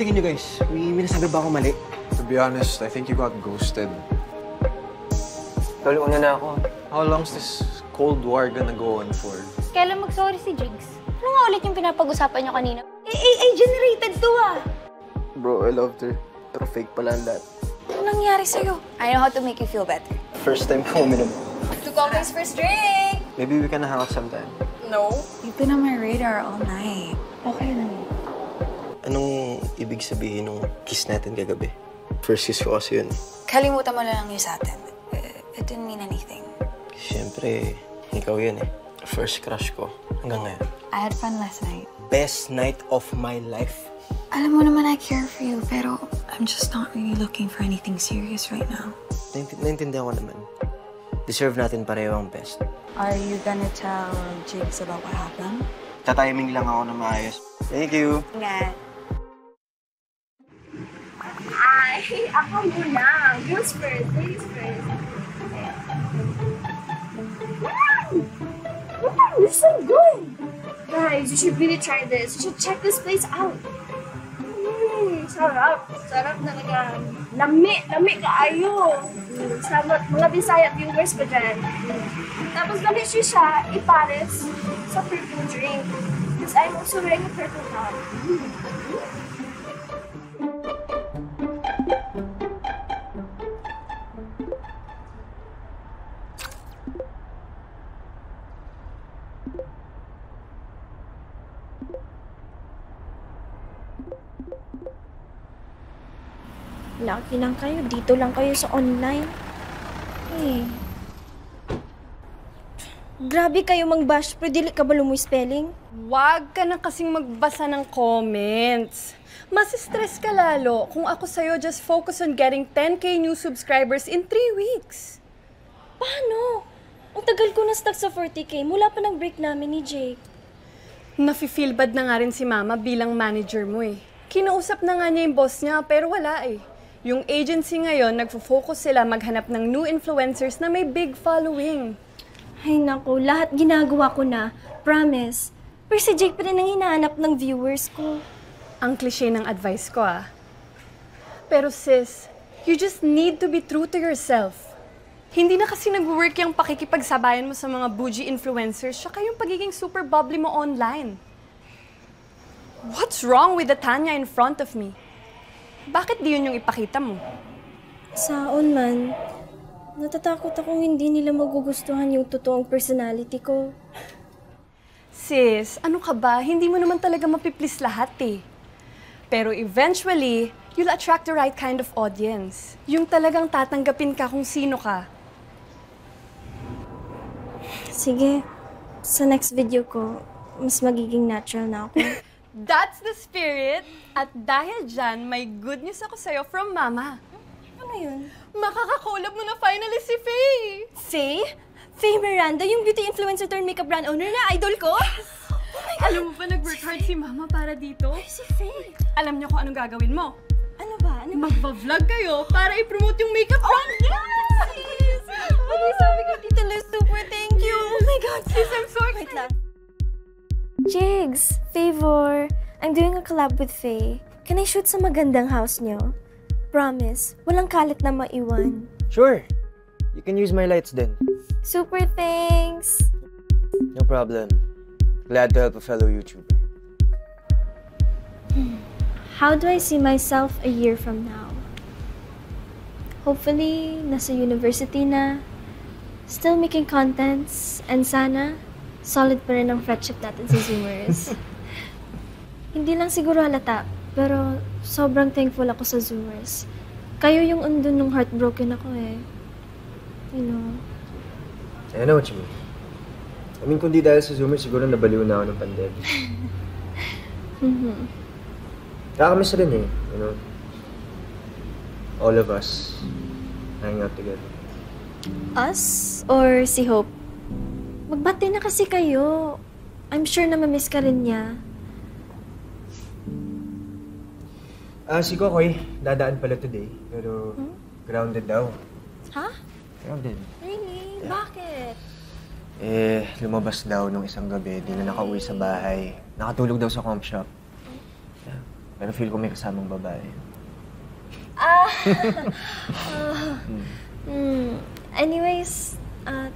tingin nyo guys? May nasabi ba ako mali? To be honest, I think you got ghosted. Tol, una na ako. How long's this Cold War gonna go on for? Kailan mag-sorry si Jigs? Ano nga ulit yung pinapag-usapan nyo kanina? AI-generated to ah! Bro, I loved her. Pero fake pala ang lahat. Anong nangyari sa'yo? I know how to make you feel better. First time ko uminom. To Colin's first drink! Maybe we can hang out sometime. No. You've been on my radar all night. Okay lang. Anong ibig sabihin nung kiss natin kagabi? First kiss ko kasi yun. Kalimutan mo lang yun sa atin. It didn't mean anything. Siyempre, ikaw yun eh. First crush ko hanggang ngayon. I had fun last night. Best night of my life. Alam mo naman I care for you, pero I'm just not really looking for anything serious right now. Naintindihan ko naman. Deserve natin pareho ang best. Are you gonna tell Jigs about what happened? Tatiming lang ako na maayos. Thank you. Ingat. Ay, ako muna. Girls first, ladies first. Wow! This is so good! Guys, you should really try this. You should check this place out. Sarap. Sarap talaga. Lami kaayo. Salamat mga Bisaya viewers ko dyan. Tapos nalisyo siya, ipares sa purple drink. Because I'm also wearing a purple top. Laki lang kayo. Dito lang kayo sa online. Eh. Grabe kayo mang-bash, pero dili ka ba lumoy spelling? Wag ka na kasing magbasa ng comments. Mas stress ka lalo. Kung ako sa'yo, just focus on getting 10K new subscribers in 3 weeks. Paano? Ang tagal ko na stuck sa 40K mula pa ng break namin ni Jake. Nafe-feel bad na nga rin si Mama bilang manager mo eh. Kinausap na nga niya yung boss niya, pero wala eh. Yung agency ngayon, nagfo-focus sila maghanap ng new influencers na may big following. Ay naku, lahat ginagawa ko na. Promise. Pero si Jake pa rin ang hinahanap ng viewers ko. Ang cliche ng advice ko ah. Pero sis, you just need to be true to yourself. Hindi na kasi nag-work yung pakikipagsabayan mo sa mga bougie influencers saka yung pagiging super bubbly mo online. What's wrong with the Tanya in front of me? Bakit di yun yung ipakita mo? Saon man, natatakot akong hindi nila magugustuhan yung totoong personality ko. Sis, ano ka ba? Hindi mo naman talaga mapiplis lahat eh. Pero eventually, you'll attract the right kind of audience. Yung talagang tatanggapin ka kung sino ka. Sige, sa next video ko, mas magiging natural na ako. That's the spirit! At dahil dyan, may good news ako sa'yo from Mama. Ano yun? Makakakolab mo na finally si Faye! Faye? Faye Miranda, yung beauty influencer turned makeup brand owner na idol ko? Yes! Oh my God! Alam mo ba nag-work hard si Mama para dito? Ay, si Faye! Alam niyo kung anong gagawin mo? Ano ba? Ano ba? Magba-vlog kayo para i-promote yung makeup brand! Oh, yes! Sis! Ano yung sabi ko dito, Liz? Super thank you! Oh my God! Sis, I'm so excited! Jigs, favor, I'm doing a collab with Faye. Can I shoot sa magandang house niyo? Promise, walang kalit na maiwan. Sure. You can use my lights then. Super thanks! No problem. Glad to help a fellow YouTuber. How do I see myself a year from now? Hopefully, nasa university na. Still making contents and sana solid pa rin ang friendship natin sa Zoomers. Hindi lang siguro halata, pero sobrang thankful ako sa Zoomers. Kayo yung andun nung heartbroken ako eh. You know. I know what you mean. I mean, kundi dahil sa Zoomers, siguro nabaliw na ako ng pandemic. Nakakamiss rin eh, you know. All of us hanging out together. Us or si Hope? Magbati na kasi kayo. I'm sure na mamiss ka rin niya. Si Kokoy, dadaan pala today. Pero grounded daw. Ha? Huh? Grounded. Really? Yeah. Bakit? Eh, lumabas daw nung isang gabi. Di na nakauwi sa bahay. Nakatulog daw sa comp shop. Yeah. Pero feel ko may kasamang babae. Anyways,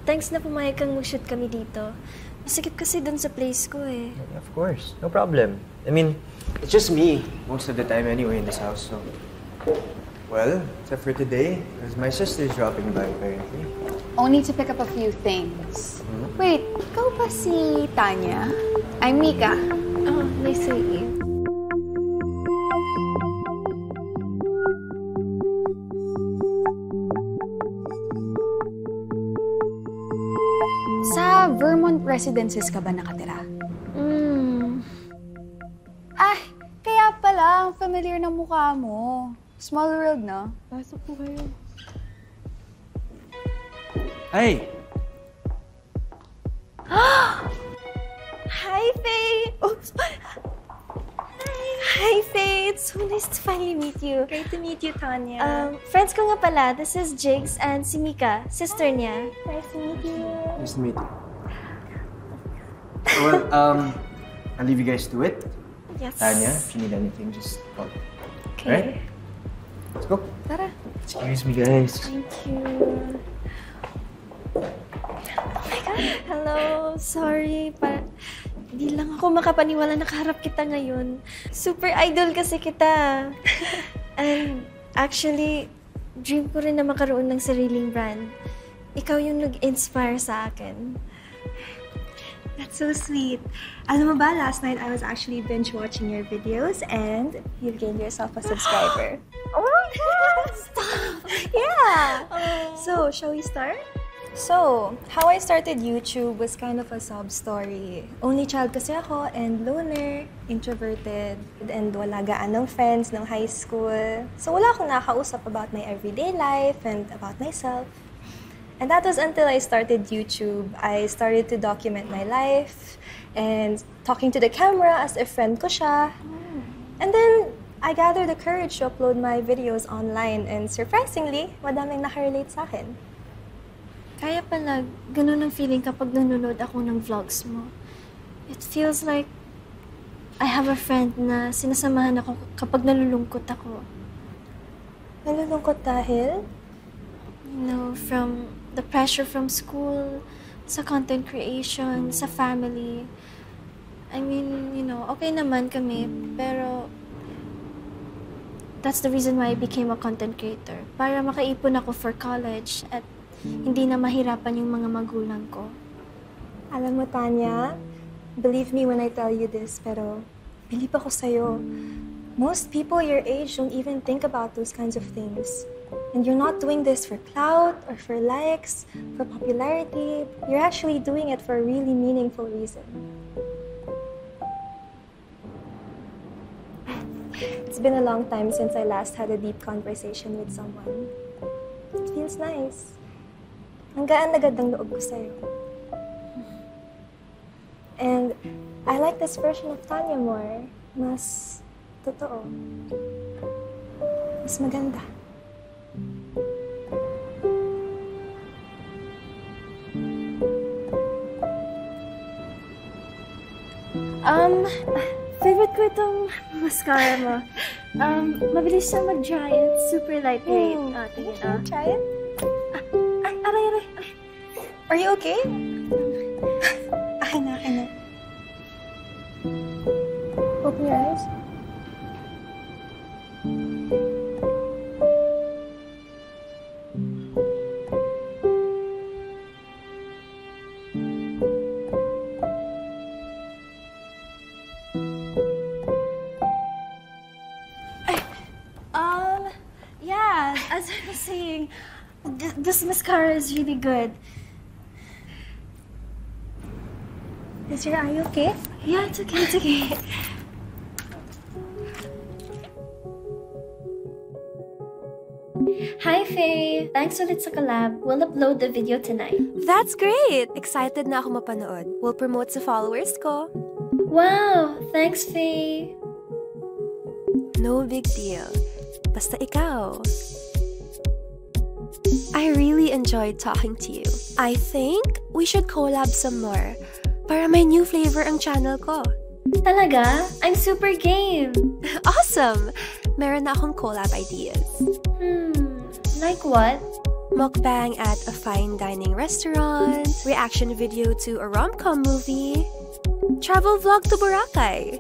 thanks na pumayag kang mag-shoot kami dito. Masakit kasi dun sa place ko eh. Of course. No problem. I mean, it's just me most of the time anyway in this house, so... Well, except for today, because my sister's dropping by apparently. Only to pick up a few things. Mm-hmm. Wait, ikaw ba si Tanya? I'm Mika. Oh, nice to meet you. Sa Vermont residences ka ba nakatira? Mm. Ah, kaya pala, ang familiar na mukha mo. Small world, no? Pasok po kayo. Hey! Hi, Faye! Oops! Hi! Hi, Faye! It's so nice to finally meet you. Great to meet you, Tanya. Friends ko nga pala. This is Jigs and si Mika, sister niya. Nice to meet you. Nice to meet you. Well, I'll leave you guys to it. Yes. Tanya, if you need anything, just call. Okay. All right? Let's go. Tara. Excuse me, guys. Thank you. Oh my God. Hello. Sorry. Hindi lang ako makapaniwala nakaharap kita ngayon. Super idol kasi kita. And actually, dream ko rin na makaroon ng sariling brand. Ikaw yung nag-inspire sa akin. That's so sweet. Alam mo ba, last night I was actually binge-watching your videos and you've gained yourself a subscriber. Oh my God! Stop! Yeah! Oh. So, shall we start? So, how I started YouTube was kind of a sob story. Only child kasi ako and loner, introverted, and wala gaan ng friends ng high school. So, wala akong nakausap about my everyday life and about myself. And that was until I started YouTube. I started to document my life and talking to the camera as a friend ko siya. And then, I gathered the courage to upload my videos online and surprisingly, madaming nakarelate sa akin. Kaya pala, ganun ang feeling kapag nanonood ako ng vlogs mo. It feels like I have a friend na sinasamahan ako kapag nalulungkot ako. Nalulungkot dahil? No, from the pressure from school, sa content creation, sa family. I mean, you know, okay naman kami, pero... That's the reason why I became a content creator. Para makaipon ako for college at hindi na mahirapan yung mga magulang ko. Alam mo, Tanya, believe me when I tell you this, pero believe ako sa'yo. Most people your age don't even think about those kinds of things. And you're not doing this for clout or for likes, for popularity. You're actually doing it for a really meaningful reason. It's been a long time since I last had a deep conversation with someone. It feels nice. Ang gaan-agad ang loob ko sa'yo. And I like this version of Tanya more. Mas totoo. Mas maganda. Favorite ko itong mascara mo. Mabilis siya mag-dry and super lightweight. Tingin na. Try it? Aray. Are you okay? Akin na. Open your eyes. Yeah, as I was saying, this mascara is really good. Is your eye okay? Yeah, it's okay, it's okay. Hi, Faye! Thanks ulit sa collab. We'll upload the video tonight. That's great! Excited na ako mapanood. We'll promote sa followers ko. Wow! Thanks, Faye! No big deal. Basta ikaw. I really enjoyed talking to you. I think we should collab some more para may new flavor ang channel ko. Talaga? I'm super game! Awesome! Meron na akong collab ideas. Like what? Mukbang at a fine dining restaurant, reaction video to a rom-com movie, travel vlog to Boracay.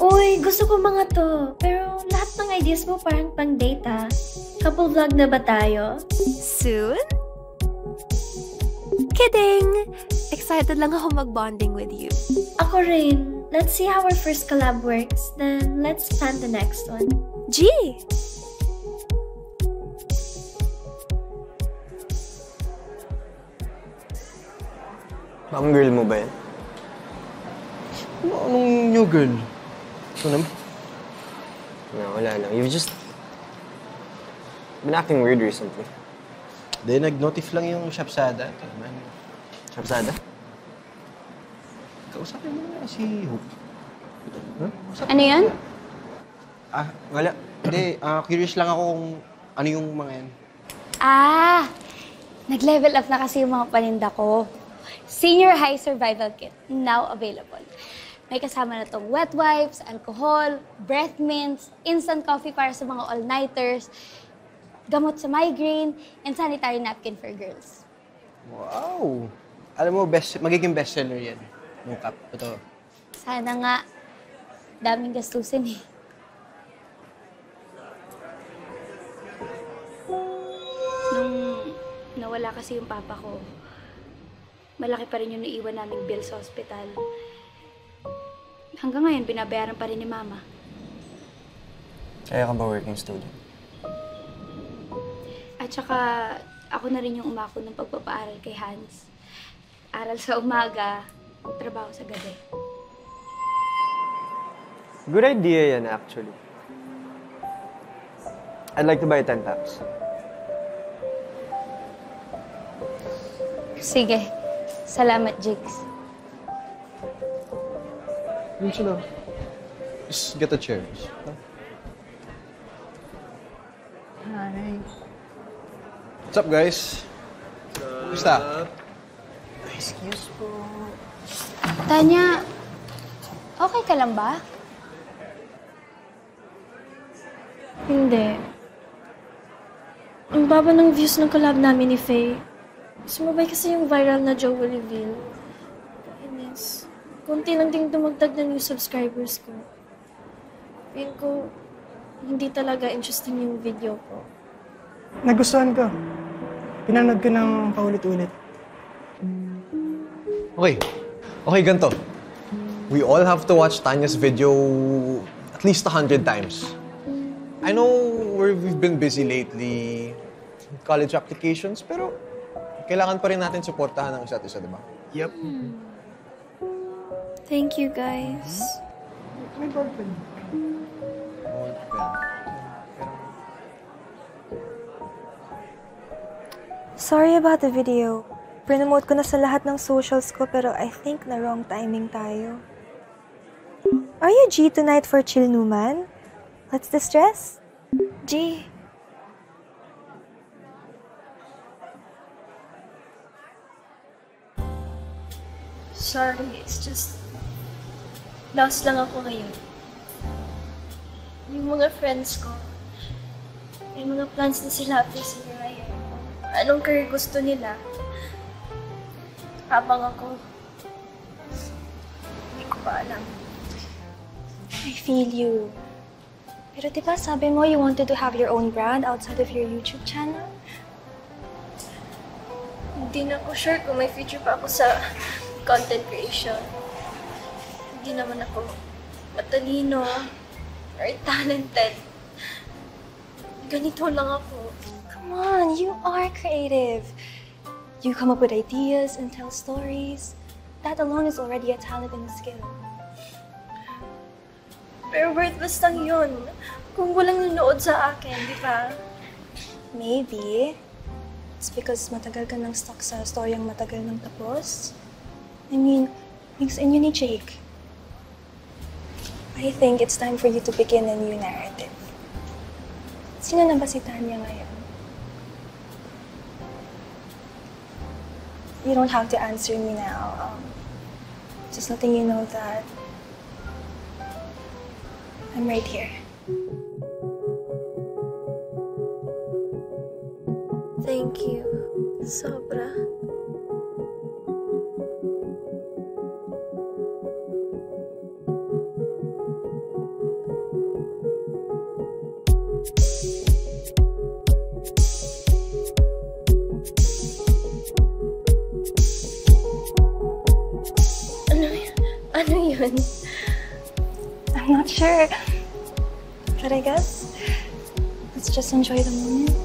Uy, gusto ko mga to. Pero lahat ng ideas mo parang pang-date ah. Couple vlog na ba tayo? Soon? Kidding! Excited lang ako mag-bonding with you. Ako rin. Let's see how our first collab works. Then, let's plan the next one. Gee! Ma'am girl mo ba yan? Anong new girl? Ano naman? Wala lang. You've just been acting weird recently. Then, nag-notif lang yung Shapsada. Shapsada? Kausapin mo na si Hope. Ano yan? Ah, wala. Hindi, curious lang ako kung ano yung mga yan. Ah! Nag-level up na kasi yung mga paninda ko. Senior High Survival Kit, now available. May kasama na itong wet wipes, alcohol, breath mints, instant coffee para sa mga all-nighters, gamot sa migraine, and sanitary napkin for girls. Wow! Alam mo, magiging bestseller yan. Mukap, ito. Sana nga. Daming gastusin eh. Nung nawala kasi yung papa ko, malaki pa rin yung naiwan naming bill sa ospital. Hanggang ngayon, binabayaran pa rin ni Mama. Kaya ka ba working student? At saka, ako na rin yung umako ng pagpapaaral kay Hans. Aral sa umaga, trabaho sa gabi. Good idea yan, actually. I'd like to buy 10 taps. Sige. Salamat, Jigs. Minsan na. Just get the chairs. Hi. What's up, guys? What's up? Excuse po. Tanya, okay ka lang ba? Hindi. Ang baba ng views ng collab namin ni Faye. Sumabay kasi yung viral na Joey Reveal. Kainis. Kunti lang ding dumagdag na new subscribers ko. Pin ko, hindi talaga interesting yung video ko. Nagustuhan ko. Pinanood ko ng paulit-ulit. Okay. Okay, ganito. We all have to watch Tanya's video at least 100 times. I know we've been busy lately, college applications, pero kailangan pa rin natin suportahan ng isa't isa, di ba? Yep. Thank you, guys. May ball pen. Ball pen. Sorry about the video. Prinomote ko na sa lahat ng socials ko, pero I think na wrong timing tayo. Are you G tonight for chill numan? What's the stress? G. Sorry, it's just lost lang ako ngayon. Yung mga friends ko, yung mga plans na sila after senior year, anong career gusto nila, habang ako, hindi ko pa alam. I feel you. Pero diba sabi mo you wanted to have your own brand outside of your YouTube channel? Hindi na ako sure kung may future pa ako sa content creation. Hindi naman ako matalino or talented. Ganito lang ako. Come on, you are creative. You come up with ideas and tell stories. That alone is already a talent and a skill. Pero worthless lang yun kung walang nanood sa akin, di ba? Maybe. It's because matagal ka nang stuck sa storyang matagal nang tapos. I mean, mix in ni Jake. I think it's time for you to begin a new narrative. Sino na ba si Tanya ngayon? You don't have to answer me now. Just letting you know that I'm right here. Thank you. Sobra. Ano yun? I'm not sure. But I guess, let's just enjoy the moment.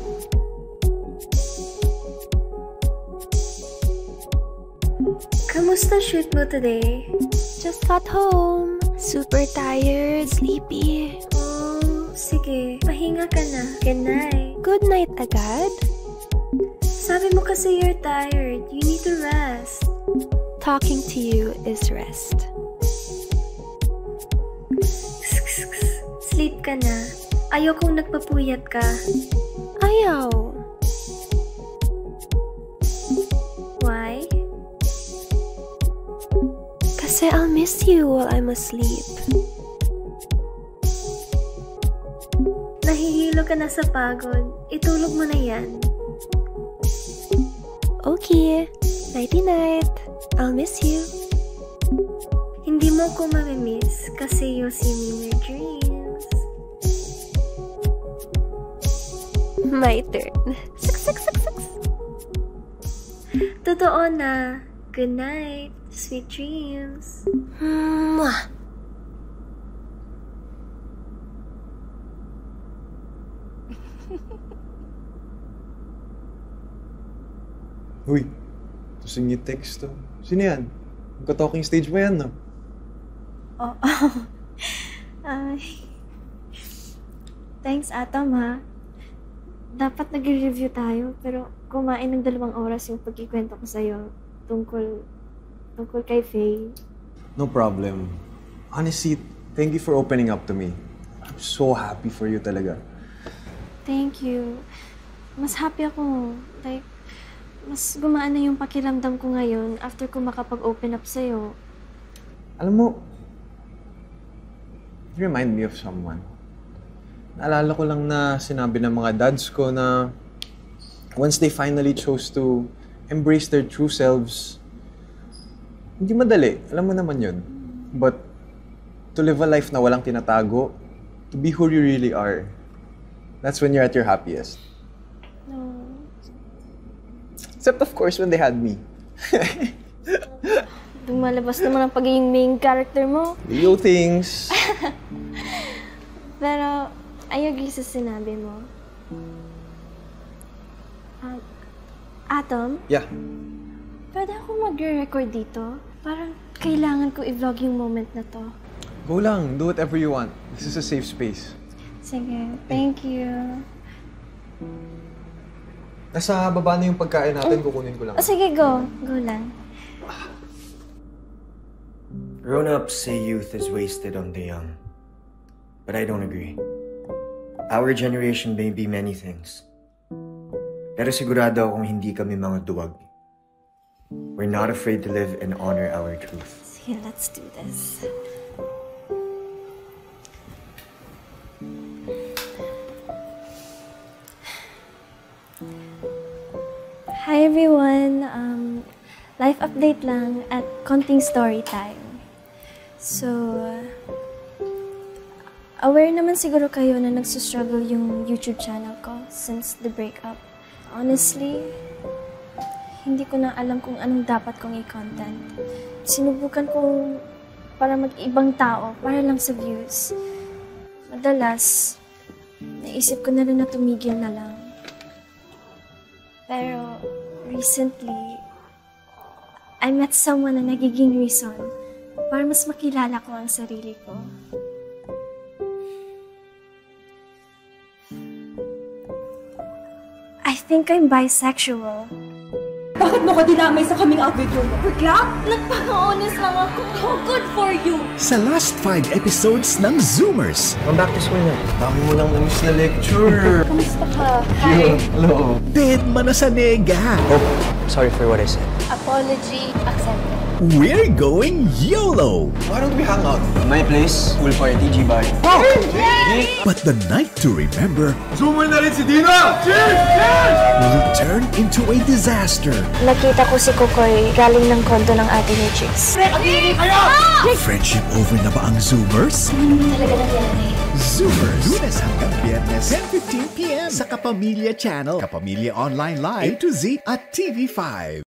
Kamusta shoot mo today? Just got home. Super tired, sleepy. Oh, sige. Pahinga ka na. Good night. Good night agad? Sabi mo kasi you're tired. You need to rest. Talking to you is rest. Sleep ka na. Ayokong nagpapuyat ka. Ayaw. Why? Kasi I'll miss you while I'm asleep. Nahihilo ka na sa pagod. Itulog mo na yan. Okay. Nighty-night. I'll miss you. Hindi mo ko mamimiss kasi you'll see me in your dreams. My turn. Six. Totoo na. Good night. Sweet dreams. Mwah. Uy. Tusing yung text to. Sino yan? Magka-talking stage mo yan, no? Oo. Thanks, Atom, ha? Dapat nag-review tayo, pero kumain ng 2 oras yung pagkikwento ko sa'yo tungkol kay Faye. No problem. Honestly, thank you for opening up to me. I'm so happy for you talaga. Thank you. Mas happy ako. Like, mas gumaan na yung pakiramdam ko ngayon after ko makapag-open up sa'yo. Alam mo, you remind me of someone. Naalala ko lang na sinabi ng mga dads ko na once they finally chose to embrace their true selves, hindi madali, alam mo naman yun. But to live a life na walang tinatago, to be who you really are, that's when you're at your happiest. No. Except of course when they had me. Dumalabas naman ang pagiging main character mo. Real things. Pero... I agree sa sinabi mo. Atom? Yeah? Pwede akong mag-record dito? Parang kailangan ko i-vlog yung moment na to. Go lang. Do whatever you want. This is a safe space. Sige. Thank you. Nasa baba na yung pagkain natin. Kukunin ko lang. Oh, sige, go. Go lang. Grown-ups say youth is wasted on the young. But I don't agree. Our generation may be many things. Pero sigurado akong hindi kami mga duwag. We're not afraid to live and honor our truth. Sige, let's do this. Hi everyone! Life update lang at konting story time. So... aware naman siguro kayo na nagsustruggle yung YouTube channel ko since the breakup. Honestly, hindi ko na alam kung anong dapat kong i-content. Sinubukan kong para mag-ibang tao, para lang sa views. Madalas, naisip ko na rin na tumigil na lang. Pero recently, I met someone na nagiging reason para mas makilala ko ang sarili ko. I think I'm bisexual. Bakit mo ko dinamay sa coming out video mo? Pagla? Nagpaka-honest lang ako. Oh, good for you! Sa last 5 episodes ng Zoomers. Come back to school na. Dami mo lang na-miss na lecture. Kamusta ka? Hi. Hello. Dead manasanega. Oh, sorry for what I said. Apology accepted. We're going YOLO! Why don't we hang out? My place, pool party, G-Bye. Oh! But the night to remember... Zoomer na rin si Dina! Cheers! Cheers! ...will turn into a disaster. Nakita ko si Kukoy galing ng kondo ng ate ni Chicks. Friendship over na ba ang Zoomers? Talaga nangyari. Zoomers! Lunes hanggang Biyernes, 10:15 p.m. sa Kapamilya Channel, Kapamilya Online Live, A to Z at TV5.